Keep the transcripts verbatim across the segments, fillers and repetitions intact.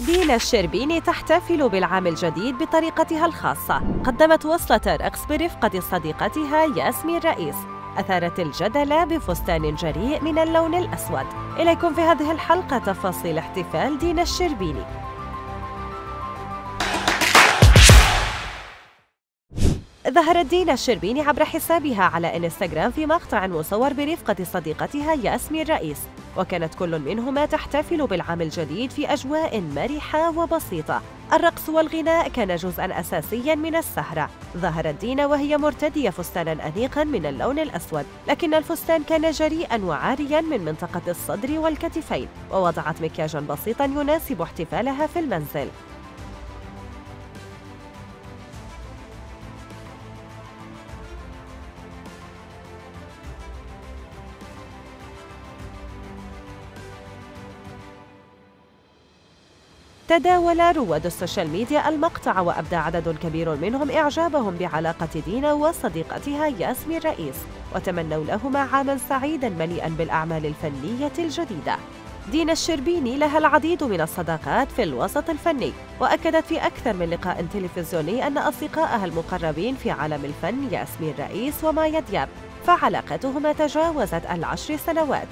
دينا الشربيني تحتفل بالعام الجديد بطريقتها الخاصة. قدمت وصلة رقص برفقة صديقتها ياسمين الرئيس، أثارت الجدل بفستان جريء من اللون الأسود. إليكم في هذه الحلقة تفاصيل احتفال دينا الشربيني. ظهرت دينا الشربيني عبر حسابها على إنستغرام في مقطع مصور برفقة صديقتها ياسمين الرئيس، وكانت كل منهما تحتفل بالعام الجديد في أجواء مرحة وبسيطة. الرقص والغناء كان جزءاً أساسياً من السهرة. ظهرت دينا وهي مرتدية فستاناً أنيقاً من اللون الأسود، لكن الفستان كان جريئاً وعارياً من منطقة الصدر والكتفين، ووضعت مكياجاً بسيطاً يناسب احتفالها في المنزل. تداول رواد السوشيال ميديا المقطع، وأبدى عدد كبير منهم إعجابهم بعلاقة دينا وصديقتها ياسمين الرئيس، وتمنوا لهما عاماً سعيداً مليئاً بالأعمال الفنية الجديدة. دينا الشربيني لها العديد من الصداقات في الوسط الفني، وأكدت في أكثر من لقاء تلفزيوني أن أصدقائها المقربين في عالم الفن ياسمين الرئيس ومايا دياب فعلاقتهما تجاوزت العشر سنوات.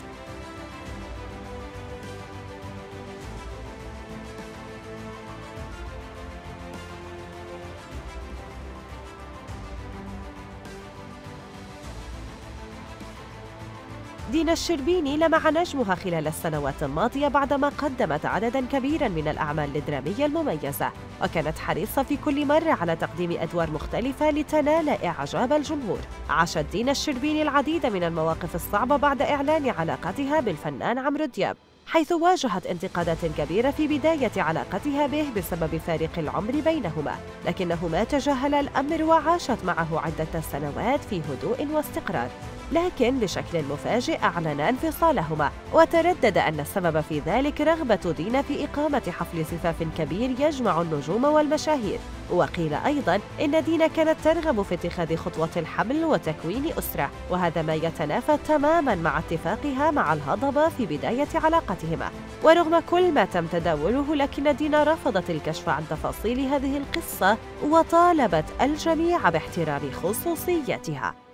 دينا الشربيني لمع نجمها خلال السنوات الماضية بعدما قدمت عدداً كبيراً من الأعمال الدرامية المميزة، وكانت حريصة في كل مرة على تقديم أدوار مختلفة لتنال إعجاب الجمهور. عاشت دينا الشربيني العديد من المواقف الصعبة بعد إعلان علاقتها بالفنان عمرو دياب، حيث واجهت انتقادات كبيرة في بداية علاقتها به بسبب فارق العمر بينهما، لكنهما تجاهلا الأمر وعاشت معه عدة سنوات في هدوء واستقرار. لكن بشكل مفاجئ أعلنا انفصالهما، وتردد أن السبب في ذلك رغبة دينا في إقامة حفل زفاف كبير يجمع النجوم والمشاهير، وقيل أيضاً إن دينا كانت ترغب في اتخاذ خطوة الحمل وتكوين أسرة، وهذا ما يتنافى تماماً مع اتفاقها مع الهضبة في بداية علاقتهما. ورغم كل ما تم تداوله، لكن دينا رفضت الكشف عن تفاصيل هذه القصة، وطالبت الجميع باحترام خصوصيتها.